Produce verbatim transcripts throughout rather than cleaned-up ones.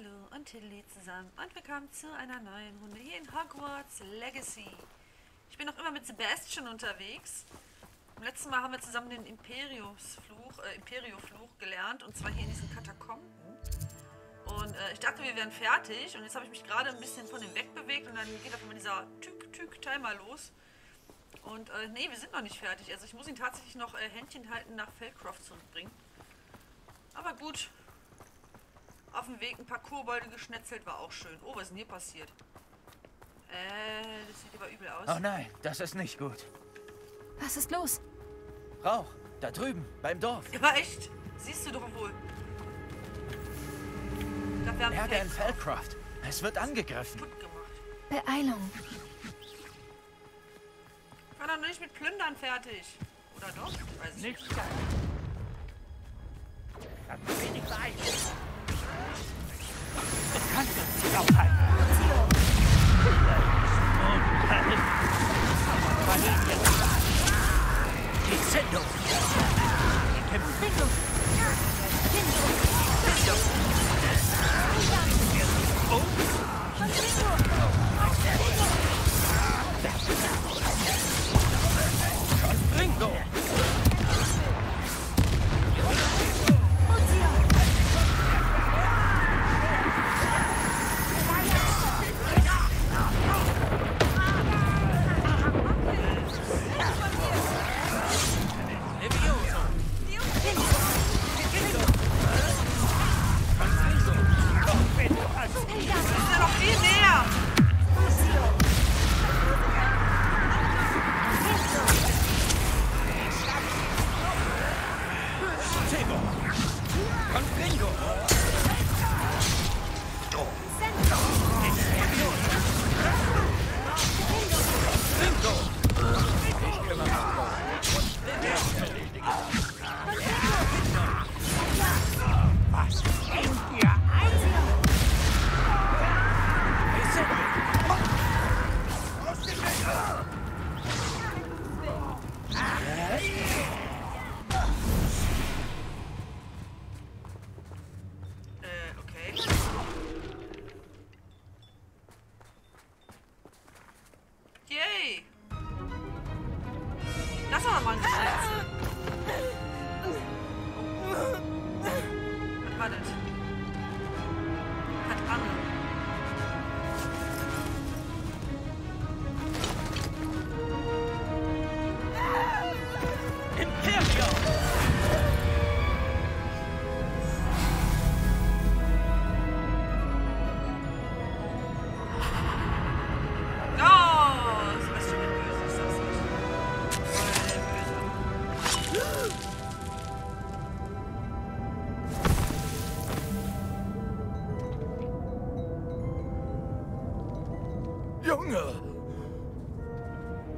Hallo und Tilly zusammen und willkommen zu einer neuen Runde hier in Hogwarts Legacy. Ich bin noch immer mit Sebastian unterwegs. Im letzten Mal haben wir zusammen den Imperiusfluch, äh, Imperiusfluch gelernt, und zwar hier in diesen Katakomben. Und äh, ich dachte, wir wären fertig, und jetzt habe ich mich gerade ein bisschen von dem wegbewegt und dann geht auf einmal dieser Tück-Tück-Timer los. Und äh, nee, wir sind noch nicht fertig. Also ich muss ihn tatsächlich noch äh, Händchen halten nach Feldcroft zurückbringen. Aber gut. Auf dem Weg ein paar Kobolde geschnetzelt, war auch schön. Oh, was ist denn hier passiert? Äh, das sieht aber übel aus. Oh nein, das ist nicht gut. Was ist los? Rauch, da drüben, beim Dorf. Ja, echt? Siehst du doch wohl. Ich glaub, wir haben Ärger in Feldcroft. Es wird angegriffen. Gut gemacht. Beeilung. Ich war noch nicht mit Plündern fertig. Oder doch? Ich weiß nicht. Nicht. Hat mich wenig beeilt. Ich kann dich aufhalten. Die Sendung.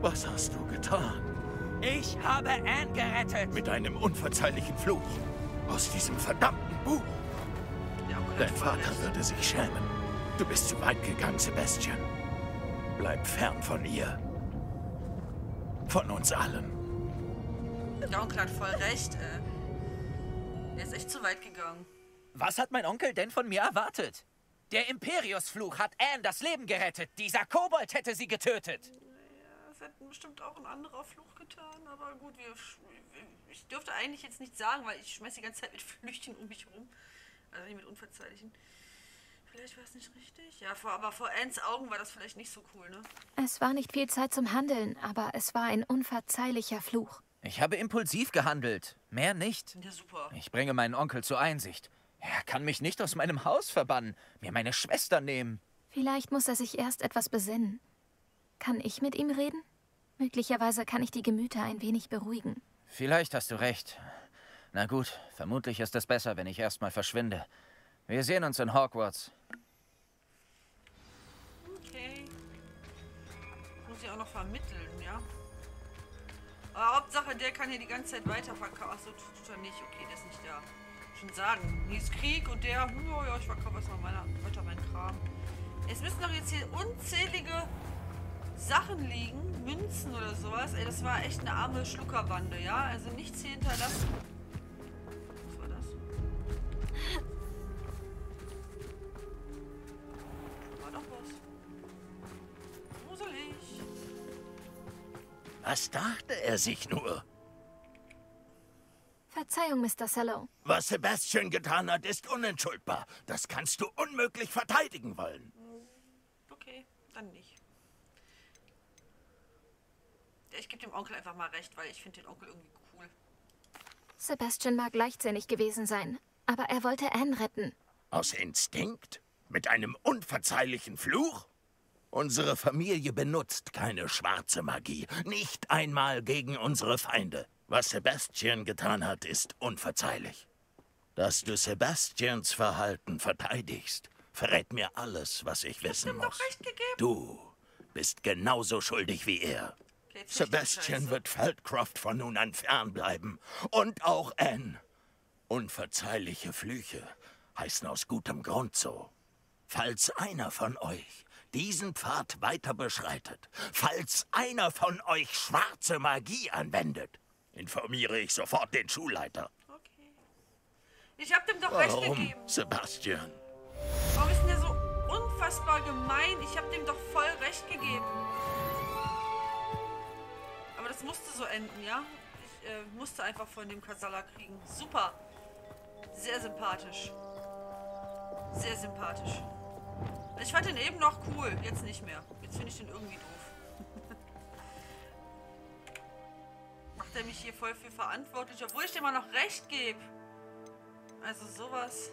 Was hast du getan? Ich habe Anne gerettet. Mit einem unverzeihlichen Fluch. Aus diesem verdammten Buch. Ja, dein Vater würde sich schämen. Du bist zu weit gegangen, Sebastian. Bleib fern von ihr. Von uns allen. Der Onkel hat voll recht. Äh. Er ist echt zu weit gegangen. Was hat mein Onkel denn von mir erwartet? Der Imperiusfluch hat Anne das Leben gerettet. Dieser Kobold hätte sie getötet. Hätten bestimmt auch ein anderer Fluch getan, aber gut, wir, ich dürfte eigentlich jetzt nichts sagen, weil ich schmeiß die ganze Zeit mit Flüchtchen um mich rum. Also nicht mit Unverzeihlichen. Vielleicht war es nicht richtig. Ja, vor, aber vor Annes Augen war das vielleicht nicht so cool, ne? Es war nicht viel Zeit zum Handeln, aber es war ein unverzeihlicher Fluch. Ich habe impulsiv gehandelt, mehr nicht. Ja, super. Ich bringe meinen Onkel zur Einsicht. Er kann mich nicht aus meinem Haus verbannen, mir meine Schwester nehmen. Vielleicht muss er sich erst etwas besinnen. Kann ich mit ihm reden? Möglicherweise kann ich die Gemüter ein wenig beruhigen. Vielleicht hast du recht. Na gut, vermutlich ist es besser, wenn ich erstmal verschwinde. Wir sehen uns in Hogwarts. Okay. Muss ich auch noch vermitteln, ja? Aber Hauptsache, der kann hier die ganze Zeit weiterverkaufen. Achso, tut er nicht. Okay, der ist nicht da. Schon sagen. Hier ist Krieg und der. Oh ja, ich verkaufe erstmal meiner, weiter meinen Kram. Es müssen doch jetzt hier unzählige Sachen liegen, Münzen oder sowas. Ey, das war echt eine arme Schluckerbande, ja? Also nichts hier hinterlassen. Was war das? Was dachte er sich nur? Verzeihung, Mister Sallow. Was Sebastian getan hat, ist unentschuldbar. Das kannst du unmöglich verteidigen wollen. Okay, dann nicht. Ich gebe dem Onkel einfach mal recht, weil ich finde den Onkel irgendwie cool. Sebastian mag leichtsinnig gewesen sein, aber er wollte Anne retten. Aus Instinkt? Mit einem unverzeihlichen Fluch? Unsere Familie benutzt keine schwarze Magie, nicht einmal gegen unsere Feinde. Was Sebastian getan hat, ist unverzeihlich. Dass du Sebastians Verhalten verteidigst, verrät mir alles, was ich wissen muss. Doch recht gegeben. Du bist genauso schuldig wie er. Sebastian wird Feldcroft von nun an fernbleiben. Und auch Anne. Unverzeihliche Flüche heißen aus gutem Grund so. Falls einer von euch diesen Pfad weiter beschreitet, falls einer von euch schwarze Magie anwendet, informiere ich sofort den Schulleiter. Okay. Ich hab dem doch Warum, recht gegeben. Sebastian? Warum ist denn der so unfassbar gemein? Ich hab dem doch voll recht gegeben. Aber das musste so enden, ja? Ich äh, musste einfach von dem Kasala kriegen. Super. Sehr sympathisch. Sehr sympathisch. Ich fand den eben noch cool, jetzt nicht mehr. Jetzt finde ich den irgendwie doof. Macht er mich hier voll für verantwortlich, obwohl ich dem mal noch recht gebe. Also sowas.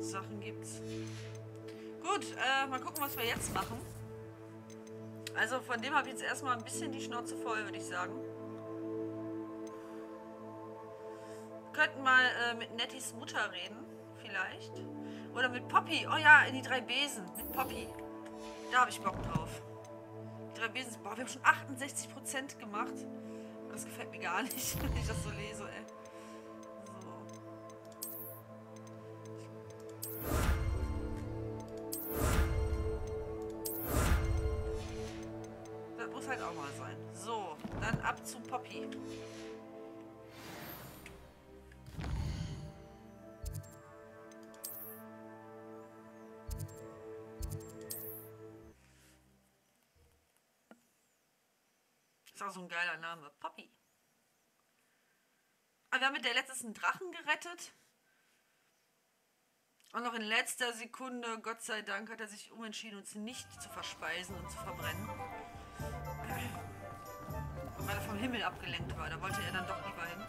Sachen gibt's. Gut, äh, mal gucken, was wir jetzt machen. Also von dem habe ich jetzt erstmal ein bisschen die Schnauze voll, würde ich sagen. Wir könnten mal äh, mit Netties Mutter reden, vielleicht. Oder mit Poppy. Oh ja, in die drei Besen. Mit Poppy. Da habe ich Bock drauf. Die drei Besen. Boah, wir haben schon achtundsechzig Prozent gemacht. Das gefällt mir gar nicht, wenn ich das so lese, ey. So. Das muss halt auch mal sein. So, dann ab zu Poppy. So ein geiler Name. Poppy. Aber wir haben mit der letzten Drachen gerettet. Und noch in letzter Sekunde, Gott sei Dank, hat er sich umentschieden, uns nicht zu verspeisen und zu verbrennen. Weil er vom Himmel abgelenkt war. Da wollte er dann doch lieber hin.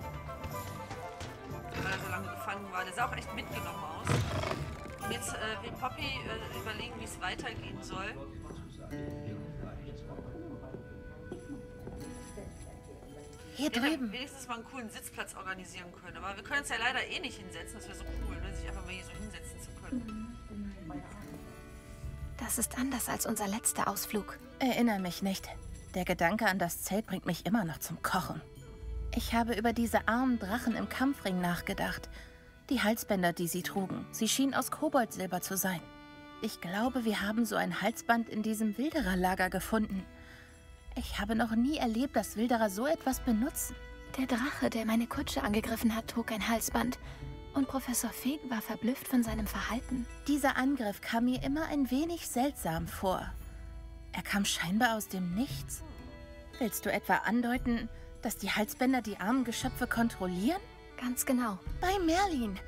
Weil er so lange gefangen war. Der sah auch echt mitgenommen aus. Und jetzt äh, will Poppy äh, überlegen, wie es weitergehen soll. Hier wir drüben. Wenigstens mal einen coolen Sitzplatz organisieren können. Aber wir können uns ja leider eh nicht hinsetzen. Das wäre so cool, ne? Sich einfach mal hier so hinsetzen zu können. Das ist anders als unser letzter Ausflug. Erinnere mich nicht. Der Gedanke an das Zelt bringt mich immer noch zum Kochen. Ich habe über diese armen Drachen im Kampfring nachgedacht. Die Halsbänder, die sie trugen. Sie schienen aus Koboldsilber zu sein. Ich glaube, wir haben so ein Halsband in diesem Wildererlager gefunden. Ich habe noch nie erlebt, dass Wilderer so etwas benutzen. Der Drache, der meine Kutsche angegriffen hat, trug ein Halsband. Und Professor Fig war verblüfft von seinem Verhalten. Dieser Angriff kam mir immer ein wenig seltsam vor. Er kam scheinbar aus dem Nichts. Willst du etwa andeuten, dass die Halsbänder die armen Geschöpfe kontrollieren? Ganz genau. Bei Merlin.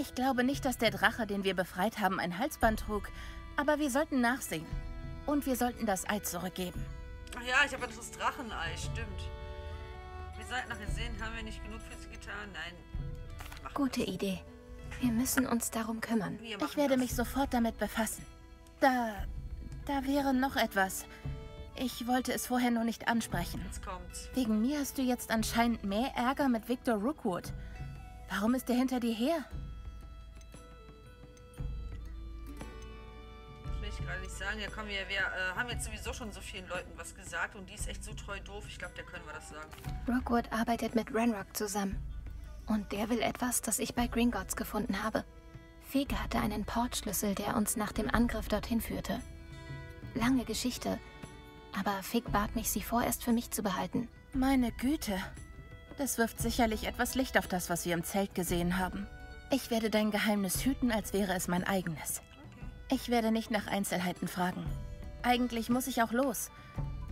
Ich glaube nicht, dass der Drache, den wir befreit haben, ein Halsband trug. Aber wir sollten nachsehen. Und wir sollten das Ei zurückgeben. Ach ja, ich habe das Drachenei, stimmt. Wir sollten nachher sehen, haben wir nicht genug für sie getan? Nein. Gute das. Idee. Wir müssen uns darum kümmern. Ich werde das. mich sofort damit befassen. Da, da wäre noch etwas. Ich wollte es vorher nur nicht ansprechen. Jetzt kommt's. Wegen mir hast du jetzt anscheinend mehr Ärger mit Victor Rookwood. Warum ist er hinter dir her? Gerade nicht sagen. Ja, komm, wir, wir äh, haben jetzt sowieso schon so vielen Leuten was gesagt und die ist echt so treu doof. Ich glaube, der können wir das sagen. Rookwood arbeitet mit Ranrok zusammen. Und der will etwas, das ich bei Gringotts gefunden habe. Fig hatte einen Portschlüssel, der uns nach dem Angriff dorthin führte. Lange Geschichte. Aber Fig bat mich, sie vorerst für mich zu behalten. Meine Güte. Das wirft sicherlich etwas Licht auf das, was wir im Zelt gesehen haben. Ich werde dein Geheimnis hüten, als wäre es mein eigenes. Ich werde nicht nach Einzelheiten fragen. Eigentlich muss ich auch los.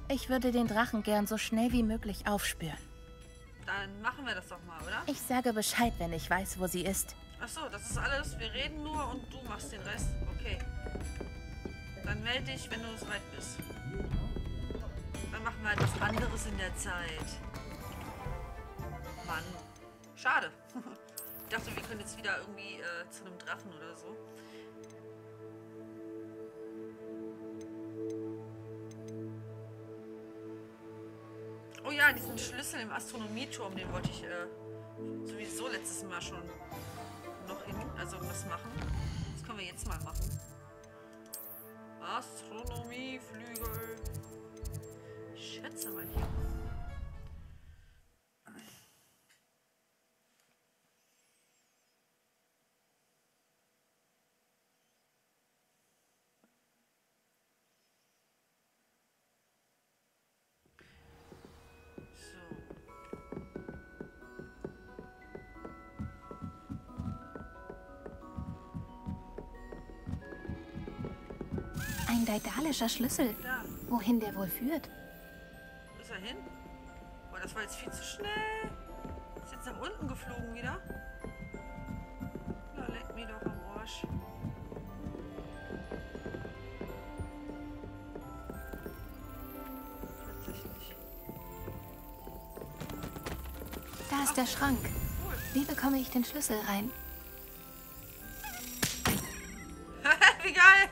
Ich würde den Drachen gern so schnell wie möglich aufspüren. Dann machen wir das doch mal, oder? Ich sage Bescheid, wenn ich weiß, wo sie ist. Ach so, das ist alles. Wir reden nur und du machst den Rest. Okay. Dann melde dich, wenn du soweit bist. Dann machen wir etwas anderes in der Zeit. Mann. Schade. Ich dachte, wir können jetzt wieder irgendwie äh, zu einem Drachen oder so. Oh ja, diesen Schlüssel im Astronomieturm, den wollte ich äh, sowieso letztes Mal schon noch in, also was machen. Das können wir jetzt mal machen. Astronomieflügel. Ich schätze mal hier. Ein daidalischer Schlüssel. Ja. Wohin der wohl führt? Wo ist er hin? Boah, das war jetzt viel zu schnell. Ist jetzt nach unten geflogen wieder. Na, leck mich doch am Arsch. Tatsächlich. Da ist Ach, der Schrank. Cool. Wie bekomme ich den Schlüssel rein? Wie geil!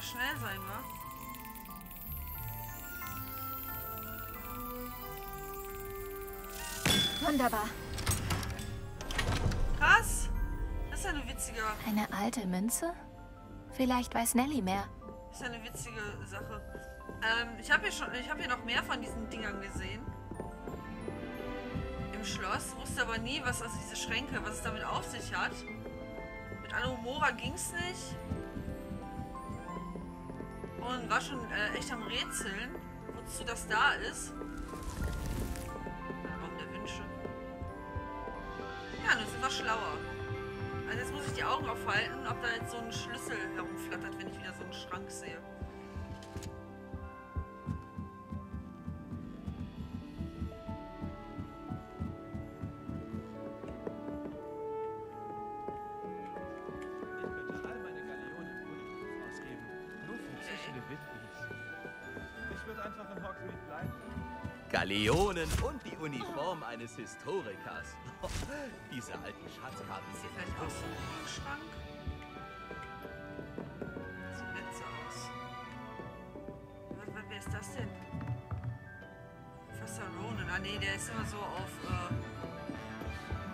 Schnell sein, wa? Wunderbar. Krass. Das ist ja eine witzige... Eine alte Münze? Vielleicht weiß Nelly mehr. Das ist ja eine witzige Sache. Ähm, ich habe hier schon, ich habe hier noch mehr von diesen Dingern gesehen. Im Schloss. Wusste aber nie, was also diese Schränke, was es damit auf sich hat. Mit Alohomora ging's nicht. Und war schon äh, echt am Rätseln, wozu das da ist. Raum der Wünsche. Ja, nun sind wir schlauer. Also jetzt muss ich die Augen aufhalten, ob da jetzt so ein Schlüssel herumflattert, wenn ich wieder so einen Schrank sehe. Galeonen und die Uniform eines Historikers. Oh, diese alten Schatzkarten sind vielleicht auch so ein Schrank. Sieht nett so aus. Was, wer ist das denn? Professor Ronan. Ah nee, der ist immer so auf, äh,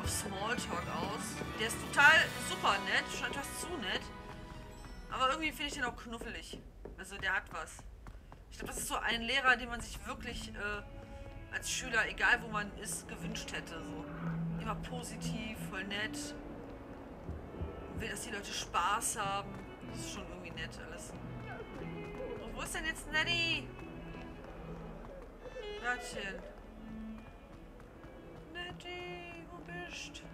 auf Smalltalk aus. Der ist total super nett, schon etwas zu nett. Aber irgendwie finde ich den auch knuffelig. Also der hat was. Ich glaube, das ist so ein Lehrer, den man sich wirklich... Äh, als Schüler, egal wo man ist, gewünscht hätte. So. Immer positiv, voll nett. Will, dass die Leute Spaß haben. Das ist schon irgendwie nett alles. Und wo ist denn jetzt Nettie? Ratchen. Nettie, wo bist du?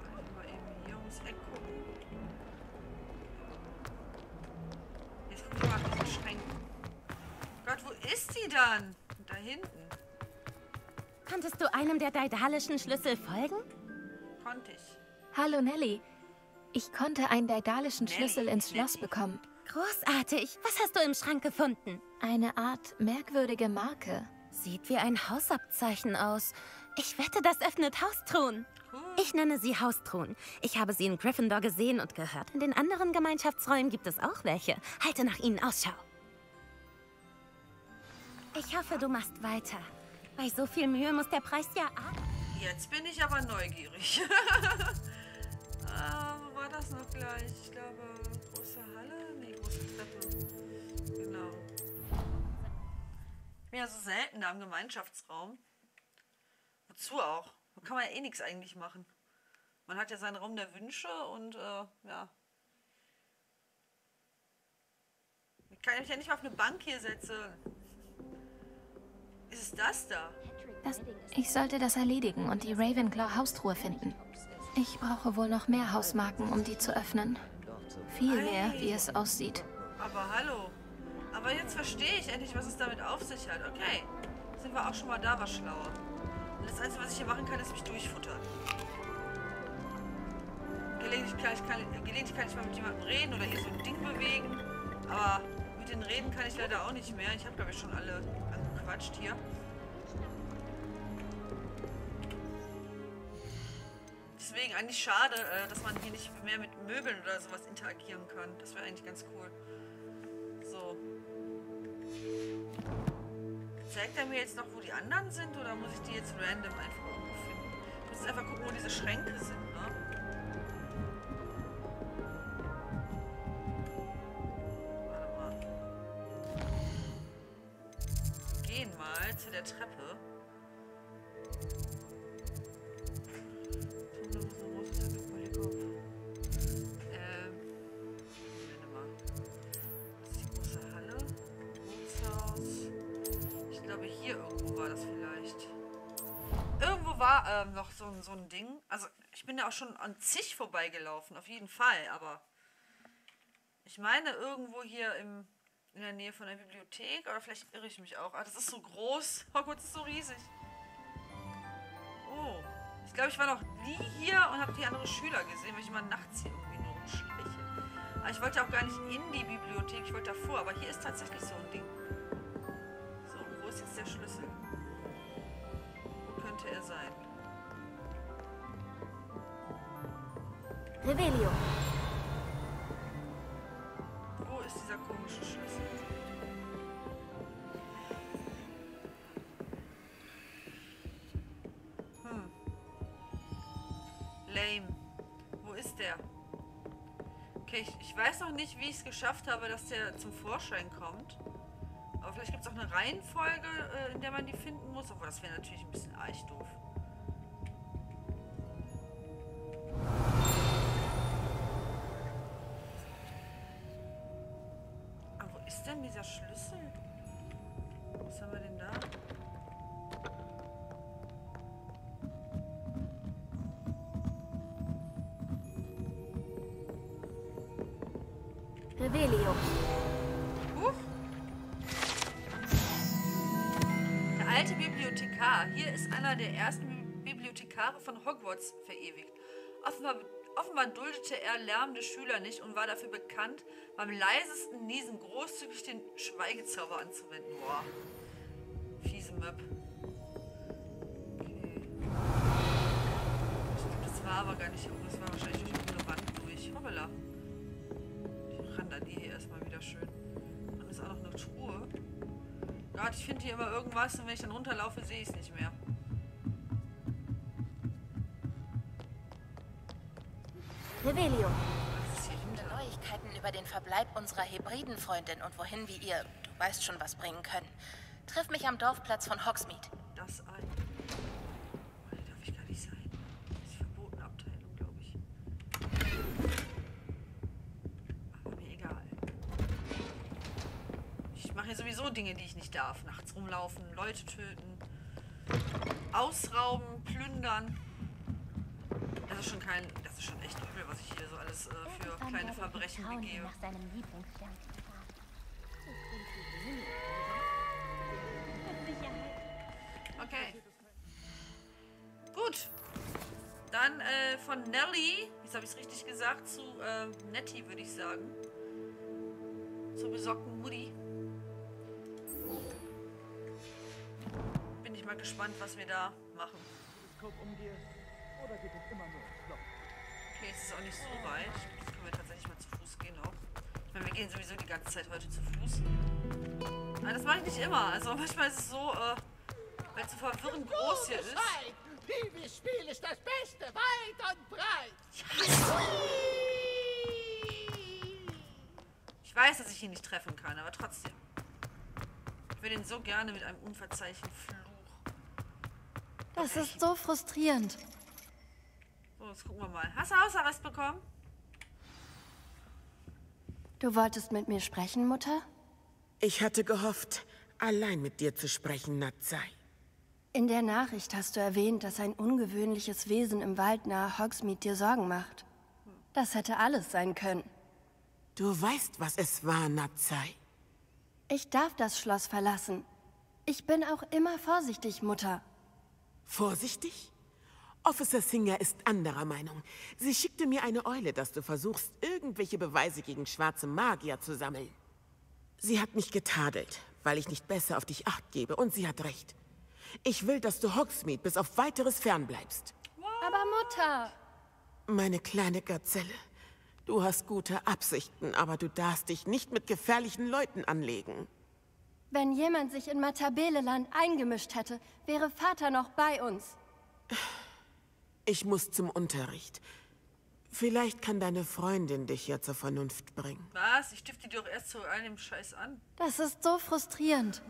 Ich mal eben hier ums Eck gucken. Gott, wo ist sie dann? Da hinten. Konntest du einem der daidalischen Schlüssel folgen? Konnte ich. Hallo Nelly. Ich konnte einen daidalischen Nelly. Schlüssel ins Nelly. Schloss bekommen. Großartig. Was hast du im Schrank gefunden? Eine Art merkwürdige Marke. Sieht wie ein Hausabzeichen aus. Ich wette, das öffnet Haustruhen. Cool. Ich nenne sie Haustruhen. Ich habe sie in Gryffindor gesehen und gehört. In den anderen Gemeinschaftsräumen gibt es auch welche. Halte nach ihnen Ausschau. Ich hoffe, du machst weiter. Bei so viel Mühe muss der Preis ja ab. Jetzt bin ich aber neugierig. ah, wo war das noch gleich? Ich glaube, große Halle? Nee, große Treppe. Genau. Ich bin ja so selten da im Gemeinschaftsraum. Wozu auch? Da kann man ja eh nichts eigentlich machen. Man hat ja seinen Raum der Wünsche und, äh, ja. Ich kann mich ja nicht mal auf eine Bank hier setzen. Ist es das da? Das, ich sollte das erledigen und die Ravenclaw-Haustruhe finden. Ich brauche wohl noch mehr Hausmarken, um die zu öffnen. Viel mehr, wie es aussieht. Aber hallo. Aber jetzt verstehe ich endlich, was es damit auf sich hat. Okay. Sind wir auch schon mal da, was schlauer. Und das Einzige, was ich hier machen kann, ist mich durchfuttern. Gelegentlich kann ich, kann, gelegentlich kann ich mal mit jemandem reden oder hier so ein Ding bewegen. Aber mit den Reden kann ich leider auch nicht mehr. Ich habe, glaube ich, schon alle angequatscht hier. Deswegen eigentlich schade, dass man hier nicht mehr mit Möbeln oder sowas interagieren kann. Das wäre eigentlich ganz cool. So. Zeigt er mir jetzt noch, wo die anderen sind? Oder muss ich die jetzt random einfach irgendwo finden? Ich muss jetzt einfach gucken, wo diese Schränke sind, ne? Warte mal. Wir gehen mal zu der Treppe. Noch so, so ein Ding. Also ich bin ja auch schon an zig vorbeigelaufen, auf jeden Fall, aber ich meine irgendwo hier im, in der Nähe von der Bibliothek, aber vielleicht irre ich mich auch. Ah, das ist so groß. Oh Gott, das ist so riesig. Oh, ich glaube, ich war noch nie hier und habe die anderen Schüler gesehen, weil ich immer nachts hier irgendwie nur rumschleiche. Aber ich wollte auch gar nicht in die Bibliothek, ich wollte davor, aber hier ist tatsächlich so ein Ding. So, und wo ist jetzt der Schlüssel? Wo könnte er sein? Revelio. Wo ist dieser komische Schlüssel? Hm. Lame. Wo ist der? Okay, ich, ich weiß noch nicht, wie ich es geschafft habe, dass der zum Vorschein kommt. Aber vielleicht gibt es auch eine Reihenfolge, in der man die finden muss. Obwohl, das wäre natürlich ein bisschen archdoof. Dieser Schlüssel? Was haben wir denn da? Revelio. Huch. Der alte Bibliothekar. Hier ist einer der ersten Bibliothekare von Hogwarts verewigt. Offenbar Offenbar duldete er lärmende Schüler nicht und war dafür bekannt, beim leisesten Niesen großzügig den Schweigezauber anzuwenden. Boah. Fiese Möb. Okay. Das war aber gar nicht oben, das war wahrscheinlich durch irgendeine Wand durch. Hoppala. Ich randal die hier erstmal wieder schön. Und ist auch noch eine Truhe. Gott, ich finde hier immer irgendwas und wenn ich dann runterlaufe, sehe ich es nicht mehr. Revelio. Viele Neuigkeiten über den Verbleib unserer Hebridenfreundin und wohin wir ihr, du weißt schon, was bringen können. Treff mich am Dorfplatz von Hogsmeade. Das ein. Oh, da darf ich gar nicht sein. Das ist verbotene Abteilung, glaube ich. Aber mir egal. Ich mache ja sowieso Dinge, die ich nicht darf. Nachts rumlaufen, Leute töten, ausrauben, plündern. Das ist schon kein. Das ist schon echt übel, was ich hier so alles äh, für kleine Verbrechen begebe. Okay. Gut. Dann äh, von Nelly, jetzt habe ich es richtig gesagt, zu äh, Nettie, würde ich sagen. Zur besorgten Woody. Bin ich mal gespannt, was wir da machen. Oder geht es immer nur? Okay, es ist auch nicht so weit. Jetzt können wir tatsächlich mal zu Fuß gehen auch. Ich meine, wir gehen sowieso die ganze Zeit heute zu Fuß. Aber das mache ich nicht immer. Also manchmal ist es so, äh, weil es so verwirrend groß hier ist. Dieses Spiel ist das Beste, weit und breit. Ich weiß, dass ich ihn nicht treffen kann, aber trotzdem. Ich würde ihn so gerne mit einem unverzeihlichen Fluch. Das ist so frustrierend. Jetzt gucken wir mal. Hast du Hausarrest bekommen? Du wolltest mit mir sprechen, Mutter? Ich hatte gehofft, allein mit dir zu sprechen, Natsai. In der Nachricht hast du erwähnt, dass ein ungewöhnliches Wesen im Wald nahe Hogsmeade dir Sorgen macht. Das hätte alles sein können. Du weißt, was es war, Natsai. Ich darf das Schloss verlassen. Ich bin auch immer vorsichtig, Mutter. Vorsichtig? Officer Singer ist anderer Meinung. Sie schickte mir eine Eule, dass du versuchst, irgendwelche Beweise gegen schwarze Magier zu sammeln. Sie hat mich getadelt, weil ich nicht besser auf dich acht gebe, und sie hat recht. Ich will, dass du Hogsmeade bis auf Weiteres fernbleibst. Aber Mutter! Meine kleine Gazelle, du hast gute Absichten, aber du darfst dich nicht mit gefährlichen Leuten anlegen. Wenn jemand sich in Matabeleland eingemischt hätte, wäre Vater noch bei uns. Ich muss zum Unterricht. Vielleicht kann deine Freundin dich ja zur Vernunft bringen. Was? Ich stifte die doch erst zu einem Scheiß an. Das ist so frustrierend.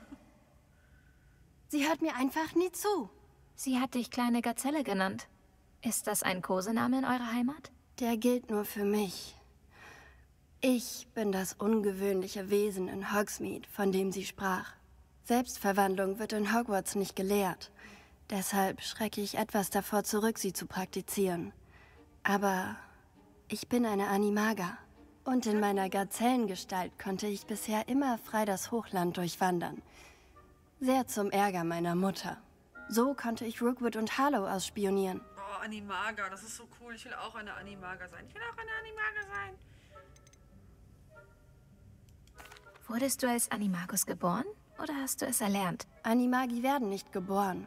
Sie hört mir einfach nie zu. Sie hat dich kleine Gazelle genannt. Ist das ein Kosename in eurer Heimat? Der gilt nur für mich. Ich bin das ungewöhnliche Wesen in Hogsmeade, von dem sie sprach. Selbstverwandlung wird in Hogwarts nicht gelehrt. Deshalb schrecke ich etwas davor zurück, sie zu praktizieren. Aber ich bin eine Animaga. Und in meiner Gazellengestalt konnte ich bisher immer frei das Hochland durchwandern. Sehr zum Ärger meiner Mutter. So konnte ich Rookwood und Harlow ausspionieren. Oh, Animaga, das ist so cool. Ich will auch eine Animaga sein. Ich will auch eine Animaga sein. Wurdest du als Animagus geboren oder hast du es erlernt? Animagi werden nicht geboren.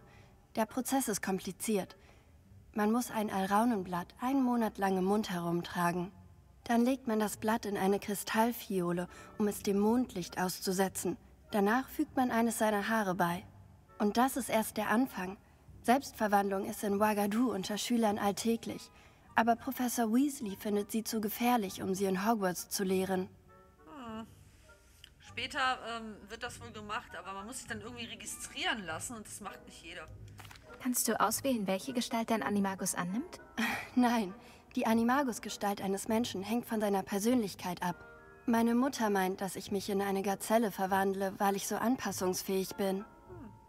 Der Prozess ist kompliziert. Man muss ein Alraunenblatt einen Monat lang im Mund herumtragen. Dann legt man das Blatt in eine Kristallfiole, um es dem Mondlicht auszusetzen. Danach fügt man eines seiner Haare bei. Und das ist erst der Anfang. Selbstverwandlung ist in Ouagadougou unter Schülern alltäglich. Aber Professor Weasley findet sie zu gefährlich, um sie in Hogwarts zu lehren. Hm. Später ähm, wird das wohl gemacht, aber man muss sich dann irgendwie registrieren lassen und das macht nicht jeder. Kannst du auswählen, welche Gestalt dein Animagus annimmt? Nein, die Animagus-Gestalt eines Menschen hängt von seiner Persönlichkeit ab. Meine Mutter meint, dass ich mich in eine Gazelle verwandle, weil ich so anpassungsfähig bin.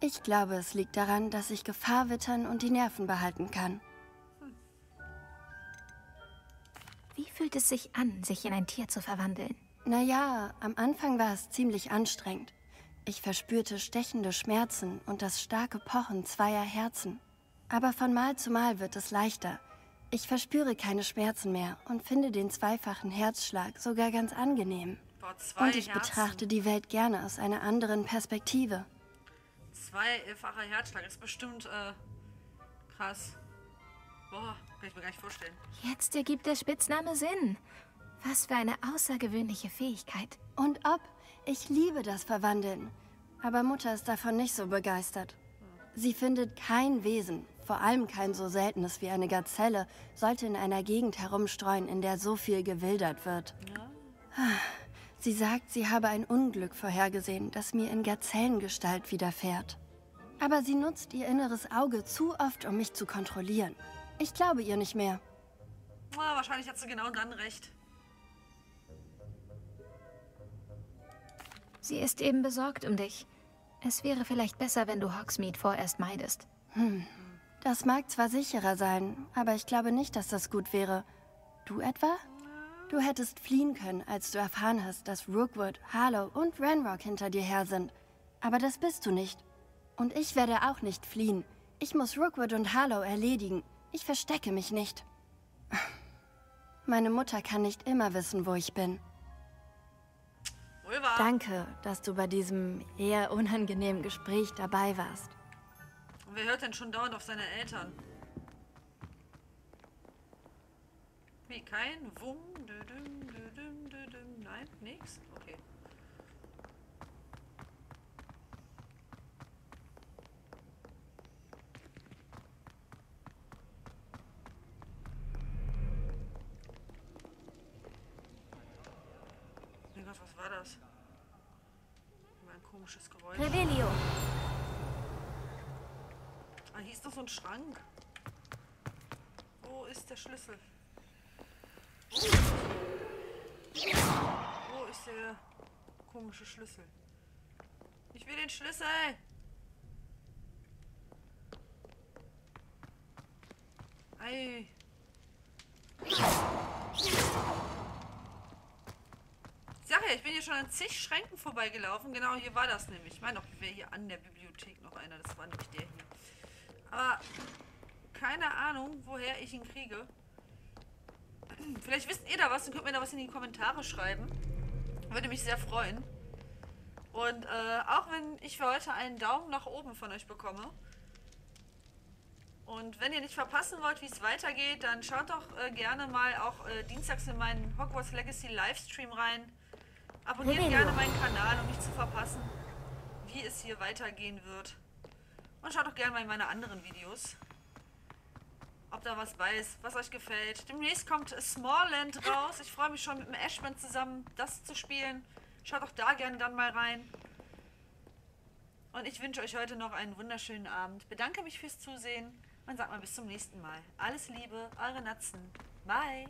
Ich glaube, es liegt daran, dass ich Gefahr wittern und die Nerven behalten kann. Wie fühlt es sich an, sich in ein Tier zu verwandeln? Naja, am Anfang war es ziemlich anstrengend. Ich verspürte stechende Schmerzen und das starke Pochen zweier Herzen. Aber von Mal zu Mal wird es leichter. Ich verspüre keine Schmerzen mehr und finde den zweifachen Herzschlag sogar ganz angenehm. Boah, zwei und ich Herzen. Betrachte die Welt gerne aus einer anderen Perspektive. Zweifacher Herzschlag ist bestimmt äh, krass. Boah, kann ich mir gar nicht vorstellen. Jetzt ergibt der Spitzname Sinn. Was für eine außergewöhnliche Fähigkeit. Und ob, ich liebe das Verwandeln. Aber Mutter ist davon nicht so begeistert. Sie findet kein Wesen, vor allem kein so seltenes wie eine Gazelle, sollte in einer Gegend herumstreuen, in der so viel gewildert wird. Ja. Sie sagt, sie habe ein Unglück vorhergesehen, das mir in Gazellengestalt widerfährt. Aber sie nutzt ihr inneres Auge zu oft, um mich zu kontrollieren. Ich glaube ihr nicht mehr. Ja, wahrscheinlich hat sie genau dann recht. Sie ist eben besorgt um dich. Es wäre vielleicht besser, wenn du Hogsmeade vorerst meidest. Hm. Das mag zwar sicherer sein, aber ich glaube nicht, dass das gut wäre. Du etwa? Du hättest fliehen können, als du erfahren hast, dass Rookwood, Harlow und Ranrok hinter dir her sind. Aber das bist du nicht. Und ich werde auch nicht fliehen. Ich muss Rookwood und Harlow erledigen. Ich verstecke mich nicht. Meine Mutter kann nicht immer wissen, wo ich bin. Ulva. Danke, dass du bei diesem eher unangenehmen Gespräch dabei warst. Und wer hört denn schon dauernd auf seine Eltern? Wie, kein Wum, dödüm, dödüm, dödüm, nein, nix? Okay. Mein Gott, was war das? Ein komisches Geräusch. Revelio. Ah, hier ist doch so ein Schrank. Wo ist der Schlüssel? Wo ist der komische Schlüssel? Ich will den Schlüssel! Ei. Ich sag ja, ich bin hier schon an zig Schränken vorbeigelaufen. Genau, hier war das nämlich. Ich meine, noch wäre hier an der Bibliothek noch einer. Das war nämlich der hier. Aber keine Ahnung, woher ich ihn kriege. Vielleicht wisst ihr da was. Dann könnt ihr mir da was in die Kommentare schreiben. Würde mich sehr freuen. Und äh, auch wenn ich für heute einen Daumen nach oben von euch bekomme. Und wenn ihr nicht verpassen wollt, wie es weitergeht, dann schaut doch äh, gerne mal auch äh, dienstags in meinen Hogwarts Legacy Livestream rein. Abonniert Revelio. gerne meinen Kanal, um nicht zu verpassen, wie es hier weitergehen wird. Und schaut doch gerne mal in meine anderen Videos, ob da was bei ist, was euch gefällt. Demnächst kommt Smallland raus. Ich freue mich schon, mit dem Ashman zusammen das zu spielen. Schaut doch da gerne dann mal rein. Und ich wünsche euch heute noch einen wunderschönen Abend. Bedanke mich fürs Zusehen. Und sagt mal bis zum nächsten Mal. Alles Liebe, eure Natzen. Bye.